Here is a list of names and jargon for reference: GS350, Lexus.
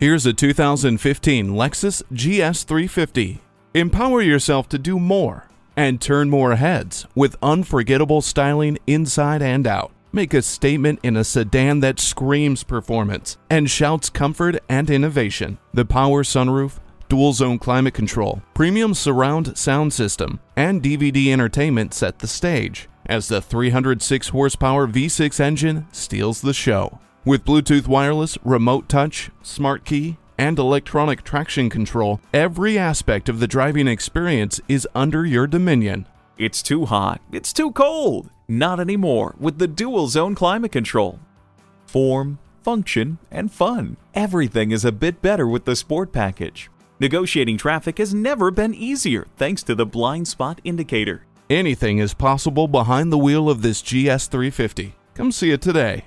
Here's a 2015 Lexus GS350. Empower yourself to do more and turn more heads with unforgettable styling inside and out. Make a statement in a sedan that screams performance and shouts comfort and innovation. The power sunroof, dual zone climate control, premium surround sound system, and DVD entertainment set the stage as the 306 horsepower V6 engine steals the show. With Bluetooth wireless, remote touch, smart key, and electronic traction control, every aspect of the driving experience is under your dominion. It's too hot, it's too cold, not anymore with the dual zone climate control. Form, function, and fun. Everything is a bit better with the sport package. Negotiating traffic has never been easier thanks to the blind spot indicator. Anything is possible behind the wheel of this GS350. Come see it today.